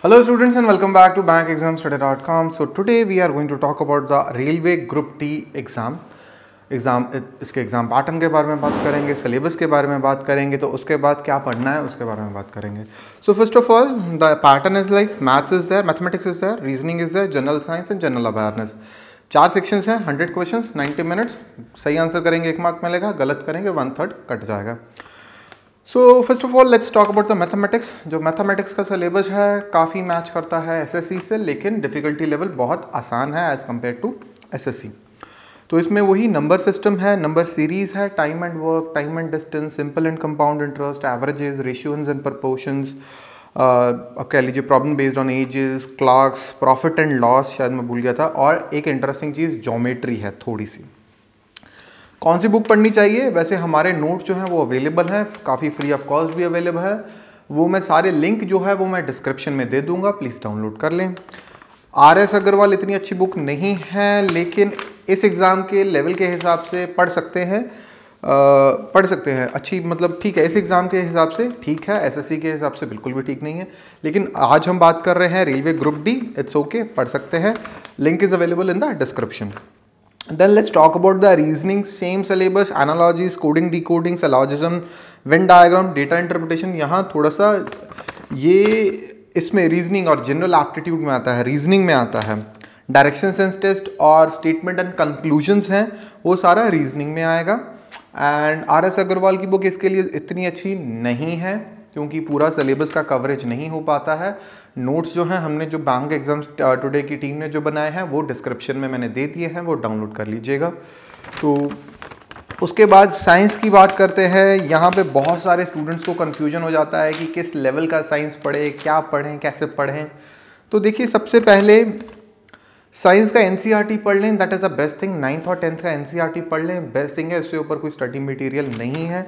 Hello students and welcome back to bankexamstoday.com. So today we are going to talk about the Railway Group D exam इसके exam pattern के बारे में बात करेंगे, syllabus के बारे में बात करेंगे, तो उसके बाद क्या पढ़ना है उसके बारे में बात करेंगे. So first of all the pattern is like maths is there, mathematics is there, reasoning is there, general science and general awareness. चार सेक्शंस हैं, 100 क्वेश्चंस, 90 मिनट्स. सही आंसर करेंगे 1 मार्क मिलेगा, गलत करेंगे 1/3 कट जाएगा. So first of all let's talk about the mathematics. जो mathematics का सिलेबस है काफ़ी मैच करता है एसएससी से, लेकिन डिफ़िकल्टी लेवल बहुत आसान है एज़ कम्पेयर टू एसएससी. तो इसमें वही नंबर सिस्टम है, नंबर सीरीज़ है, time and work, time and distance, simple and compound interest, averages, ratios and proportions, अब कह लीजिए problem based on ages, clocks, profit and loss, शायद मैं भूल गया था, और एक इंटरेस्टिंग चीज़ ज्योमेट्री है थोड़ी सी. कौन सी बुक पढ़नी चाहिए? वैसे हमारे नोट जो हैं वो अवेलेबल हैं, काफ़ी फ्री ऑफ कॉस्ट भी अवेलेबल है. वो मैं सारे लिंक जो है वो मैं डिस्क्रिप्शन में दे दूंगा, प्लीज़ डाउनलोड कर लें. आरएस अग्रवाल इतनी अच्छी बुक नहीं है, लेकिन इस एग्ज़ाम के लेवल के हिसाब से पढ़ सकते हैं, अच्छी, मतलब ठीक है इस एग्ज़ाम के हिसाब से ठीक है, एसएससी के हिसाब से बिल्कुल भी ठीक नहीं है. लेकिन आज हम बात कर रहे हैं railway group D, it's okay, पढ़ सकते हैं. Link is available in the description. Then let's talk about the reasoning, same syllabus, analogies, coding, decoding, syllogism, Venn diagram, data interpretation. यहाँ थोड़ा सा ये इसमें रीजनिंग और जनरल एप्टीट्यूड में आता है, रीजनिंग में आता है. डायरेक्शन सेंस टेस्ट और स्टेटमेंट एंड कंक्लूजन्स हैं, वो सारा रीजनिंग में आएगा. एंड आरएस अग्रवाल की बुक इसके लिए इतनी अच्छी नहीं है क्योंकि पूरा सिलेबस का कवरेज नहीं हो पाता है. नोट्स जो हैं हमने, जो बैंक एग्जाम टुडे की टीम ने जो बनाए हैं, वो डिस्क्रिप्शन में मैंने दे दिए हैं, वो डाउनलोड कर लीजिएगा. तो उसके बाद साइंस की बात करते हैं. यहाँ पे बहुत सारे स्टूडेंट्स को कन्फ्यूजन हो जाता है कि किस लेवल का साइंस पढ़े, क्या पढ़ें, कैसे पढ़ें. तो देखिए, सबसे पहले साइंस का एनसीईआरटी पढ़ लें, that is the best thing. 9th और 10th का एनसीईआरटी पढ़ लें, बेस्ट थिंग है. इससे ऊपर कोई स्टडी मटीरियल नहीं है.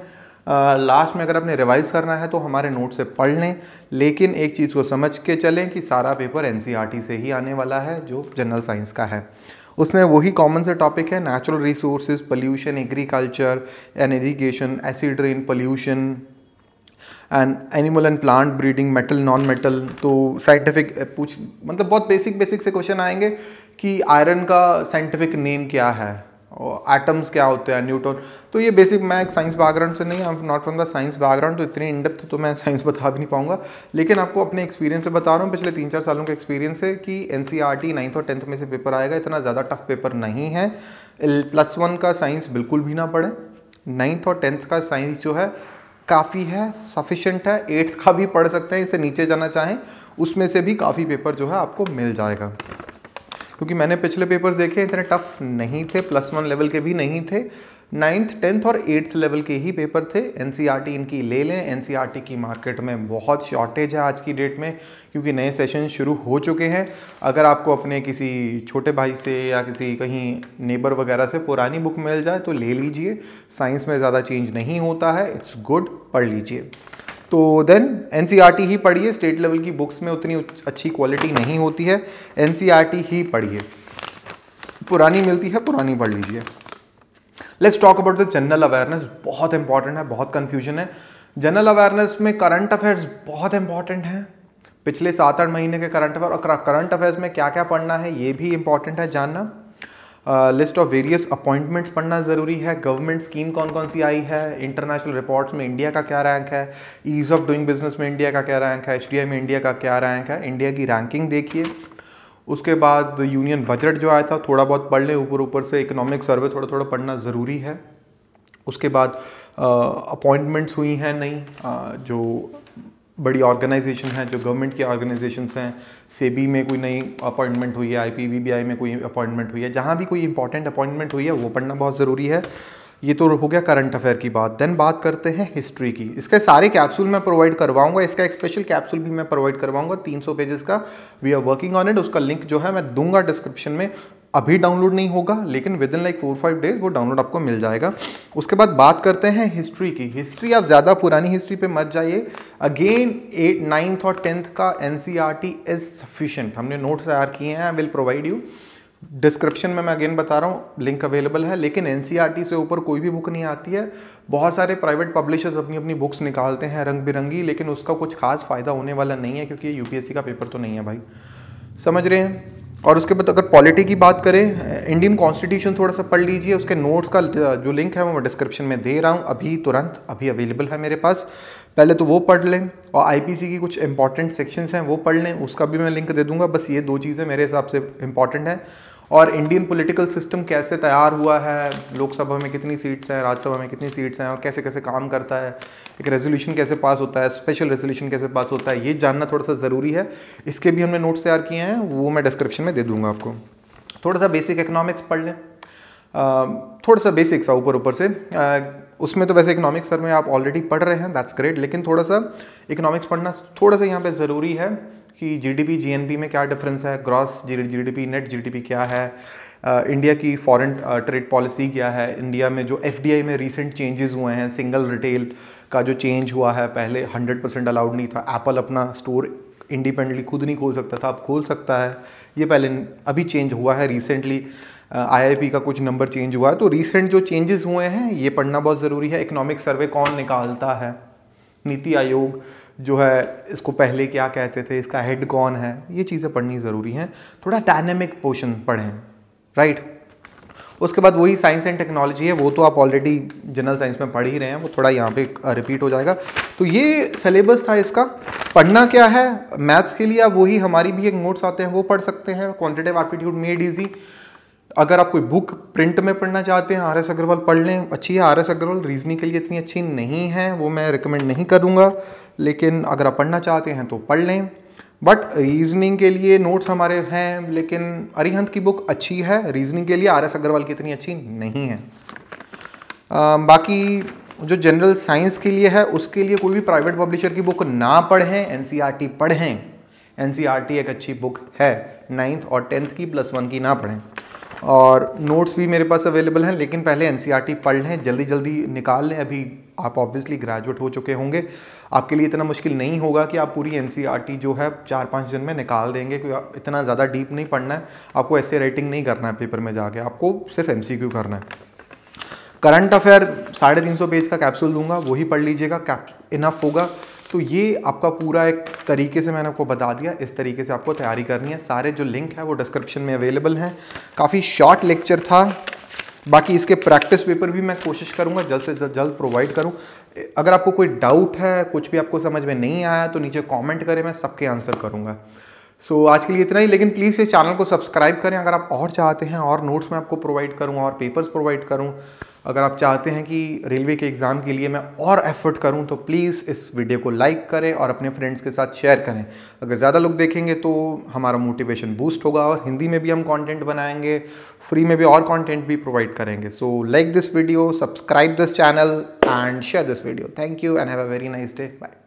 लास्ट में अगर आपने रिवाइज़ करना है तो हमारे नोट से पढ़ लें, लेकिन एक चीज़ को समझ के चलें कि सारा पेपर एनसीईआरटी से ही आने वाला है जो जनरल साइंस का है. उसमें वही कॉमन से टॉपिक है, natural resources, pollution, agriculture and irrigation, acid rain, pollution and animal and plant breeding, metal non metal. तो साइंटिफिक पूछ, मतलब बहुत बेसिक से क्वेश्चन आएंगे कि आयरन का साइंटिफिक नेम क्या है और एटम्स क्या होते हैं, न्यूटन. तो ये बेसिक, मैं एक साइंस बैकग्राउंड से नहीं, I am not from the science background, तो इतनी इन डेप्थ तो मैं साइंस बता भी नहीं पाऊंगा, लेकिन आपको अपने एक्सपीरियंस से बता रहा हूँ, पिछले 3-4 सालों का एक्सपीरियंस है कि एनसीईआरटी 9th और 10th में से पेपर आएगा. इतना ज़्यादा टफ पेपर नहीं है. +1 का साइंस बिल्कुल भी ना पड़े. 9th और 10th का साइंस जो है काफ़ी है, सफिशेंट है. 8th का भी पढ़ सकते हैं, इससे नीचे जाना चाहें उसमें से भी काफ़ी पेपर जो है आपको मिल जाएगा, क्योंकि मैंने पिछले पेपर्स देखे इतने टफ नहीं थे, +1 लेवल के भी नहीं थे. 9th, 10th और 8th लेवल के ही पेपर थे. एनसीईआरटी इनकी ले लें, एनसीईआरटी की मार्केट में बहुत शॉर्टेज है आज की डेट में, क्योंकि नए सेशन शुरू हो चुके हैं. अगर आपको अपने किसी छोटे भाई से या किसी कहीं नेबर वगैरह से पुरानी बुक मिल जाए तो ले लीजिए, साइंस में ज़्यादा चेंज नहीं होता है, इट्स गुड, पढ़ लीजिए. तो देन एनसीईआरटी ही पढ़िए, स्टेट लेवल की बुक्स में उतनी अच्छी क्वालिटी नहीं होती है, एनसीईआरटी ही पढ़िए, पुरानी मिलती है, पुरानी पढ़ लीजिए. Let's talk about the general awareness, बहुत इंपॉर्टेंट है, बहुत कन्फ्यूजन है जनरल अवेयरनेस में. करंट अफेयर्स बहुत इंपॉर्टेंट है, पिछले 7-8 महीने के करंट अफेयर, और करंट अफेयर्स में क्या क्या पढ़ना है ये भी इंपॉर्टेंट है जानना. लिस्ट ऑफ वेरियस अपॉइंटमेंट्स पढ़ना ज़रूरी है. गवर्नमेंट स्कीम कौन कौन सी आई है, इंटरनेशनल रिपोर्ट्स में इंडिया का क्या रैंक है, ईज़ ऑफ डूइंग बिजनेस में इंडिया का क्या रैंक है, HDI में इंडिया का क्या रैंक है, इंडिया की रैंकिंग देखिए. उसके बाद यूनियन बजट जो आया था थोड़ा बहुत पढ़ लें, ऊपर से इकोनॉमिक सर्वे थोड़ा पढ़ना ज़रूरी है. उसके बाद अपॉइंटमेंट्स हुई हैं नई, जो बड़ी ऑर्गेनाइजेशन है, जो गवर्नमेंट की ऑर्गेनाइजेशंस हैं, सेबी में कोई नई अपॉइंटमेंट हुई है, IPBBI में कोई अपॉइंटमेंट हुई है, जहाँ भी कोई इंपॉर्टेंट अपॉइंटमेंट हुई है वो पढ़ना बहुत ज़रूरी है. ये तो हो गया करंट अफेयर की बात. देन बात करते हैं हिस्ट्री की. इसके सारे कैप्सूल मैं प्रोवाइड करवाऊँगा, इसका एक स्पेशल कैप्सूल भी मैं प्रोवाइड करवाऊँगा, 300 पेजेस का, we are working on it. उसका लिंक जो है मैं दूंगा डिस्क्रिप्शन में, अभी डाउनलोड नहीं होगा लेकिन विद इन लाइक 4-5 डेज वो डाउनलोड आपको मिल जाएगा. उसके बाद बात करते हैं हिस्ट्री की. हिस्ट्री आप ज़्यादा पुरानी हिस्ट्री पे मत जाइए, अगेन 8th, 9th और 10th का एनसीईआरटी इज सफिशिएंट. हमने नोट्स तैयार किए हैं, I will provide you. Description में मैं अगेन बता रहा हूँ, लिंक अवेलेबल है। लेकिन एनसीईआरटी से ऊपर कोई भी बुक नहीं आती है। बहुत सारे प्राइवेट पब्लिशर्स अपनी अपनी बुक्स निकालते हैं रंग बिरंगी, लेकिन उसका कुछ खास फ़ायदा होने वाला नहीं है, क्योंकि यूपीएससी का पेपर तो नहीं है भाई, समझ रहे हैं। और उसके बाद अगर पॉलिटी की बात करें, इंडियन कॉन्स्टिट्यूशन थोड़ा सा पढ़ लीजिए, उसके नोट्स का जो लिंक है वो मैं डिस्क्रिप्शन में दे रहा हूँ, अभी तुरंत अभी अवेलेबल है मेरे पास, पहले तो वो पढ़ लें। और आईपीसी की कुछ इंपॉर्टेंट सेक्शंस हैं वो पढ़ लें, उसका भी मैं लिंक दे दूंगा। बस ये दो चीज़ें मेरे हिसाब से इंपॉर्टेंट हैं। और इंडियन पॉलिटिकल सिस्टम कैसे तैयार हुआ है, लोकसभा में कितनी सीट्स हैं, राज्यसभा में कितनी सीट्स हैं, और कैसे कैसे काम करता है, एक रेजोल्यूशन कैसे पास होता है, स्पेशल रेजोल्यूशन कैसे पास होता है, ये जानना थोड़ा सा ज़रूरी है। इसके भी हमने नोट्स तैयार किए हैं, वो मैं डिस्क्रिप्शन में दे दूँगा आपको। थोड़ा सा बेसिक इकोनॉमिक्स पढ़ लें, थोड़ा सा बेसिक्स ऊपर से, उसमें तो वैसे इकोनॉमिक्स सर में आप ऑलरेडी पढ़ रहे हैं, दैट्स ग्रेट, लेकिन थोड़ा सा इकोनॉमिक्स पढ़ना थोड़ा सा यहाँ पे ज़रूरी है कि जीडीपी जीएनपी में क्या डिफरेंस है, ग्रॉस जीडीपी नेट जीडीपी क्या है, इंडिया की फॉरेन ट्रेड पॉलिसी क्या है, इंडिया में जो एफडीआई में रीसेंट चेंजेस हुए हैं, सिंगल रिटेल का जो चेंज हुआ है, पहले 100% अलाउड नहीं था, एप्पल अपना स्टोर इंडिपेंडेंटली खुद नहीं खोल सकता था, अब खोल सकता है, ये पहले अभी चेंज हुआ है रिसेंटली, आईआईपी का कुछ नंबर चेंज हुआ है, तो रिसेंट जो चेंजेस हुए हैं ये पढ़ना बहुत ज़रूरी है। इकोनॉमिक सर्वे कौन निकालता है, नीति आयोग जो है इसको पहले क्या कहते थे, इसका हेड कौन है, ये चीज़ें पढ़नी ज़रूरी हैं। थोड़ा डायनेमिक पोर्शन पढ़ें, राइट। उसके बाद वही साइंस एंड टेक्नोलॉजी है, वो तो आप ऑलरेडी जनरल साइंस में पढ़ ही रहे हैं, वो थोड़ा यहाँ पे रिपीट हो जाएगा। तो ये सिलेबस था इसका। पढ़ना क्या है मैथ्स के लिए, वही हमारी भी एक नोट्स आते हैं वो पढ़ सकते हैं, क्वांटिटेटिव एप्टीट्यूड मेड इजी। अगर आप कोई बुक प्रिंट में पढ़ना चाहते हैं, आरएस अग्रवाल पढ़ लें, अच्छी है। आरएस अग्रवाल रीजनिंग के लिए इतनी अच्छी नहीं है, वो मैं रिकमेंड नहीं करूँगा, लेकिन अगर आप पढ़ना चाहते हैं तो पढ़ लें। बट रीजनिंग के लिए नोट्स हमारे हैं, लेकिन अरिहंत की बुक अच्छी है रीजनिंग के लिए, आरएस अग्रवाल की इतनी अच्छी नहीं है। बाकी जो जनरल साइंस के लिए है, उसके लिए कोई भी प्राइवेट पब्लिशर की बुक ना पढ़ें, एनसीईआरटी पढ़ें। एनसीईआरटी एक अच्छी बुक है, 9th और 10th की +1 की ना पढ़ें। और नोट्स भी मेरे पास अवेलेबल हैं, लेकिन पहले एनसीईआरटी पढ़ लें, जल्दी जल्दी निकाल लें। अभी आप ऑब्वियसली ग्रेजुएट हो चुके होंगे, आपके लिए इतना मुश्किल नहीं होगा कि आप पूरी एनसीईआरटी जो है 4-5 दिन में निकाल देंगे, क्योंकि इतना ज़्यादा डीप नहीं पढ़ना है आपको, ऐसे राइटिंग नहीं करना है पेपर में जाके, आपको सिर्फ MCQ करना है। करंट अफेयर 350 पेज का कैप्सूल दूंगा, वही पढ़ लीजिएगा, इनफ होगा। तो ये आपका पूरा एक तरीके से मैंने आपको बता दिया, इस तरीके से आपको तैयारी करनी है। सारे जो लिंक है वो डिस्क्रिप्शन में अवेलेबल हैं। काफ़ी शॉर्ट लेक्चर था। बाकी इसके प्रैक्टिस पेपर भी मैं कोशिश करूँगा जल्द से जल्द प्रोवाइड करूँ। अगर आपको कोई डाउट है, कुछ भी आपको समझ में नहीं आया, तो नीचे कॉमेंट करें, मैं सबके आंसर करूँगा। सो आज के लिए इतना ही, लेकिन प्लीज़ इस चैनल को सब्सक्राइब करें अगर आप और चाहते हैं, और नोट्स मैं आपको प्रोवाइड करूँ, और पेपर्स प्रोवाइड करूँ। अगर आप चाहते हैं कि रेलवे के एग्ज़ाम के लिए मैं और एफर्ट करूं, तो प्लीज़ इस वीडियो को लाइक करें और अपने फ्रेंड्स के साथ शेयर करें। अगर ज़्यादा लोग देखेंगे तो हमारा मोटिवेशन बूस्ट होगा, और हिंदी में भी हम कंटेंट बनाएंगे, फ्री में भी और कंटेंट भी प्रोवाइड करेंगे। So like this video, subscribe this channel and share this video. Thank you and have a very nice day, bye.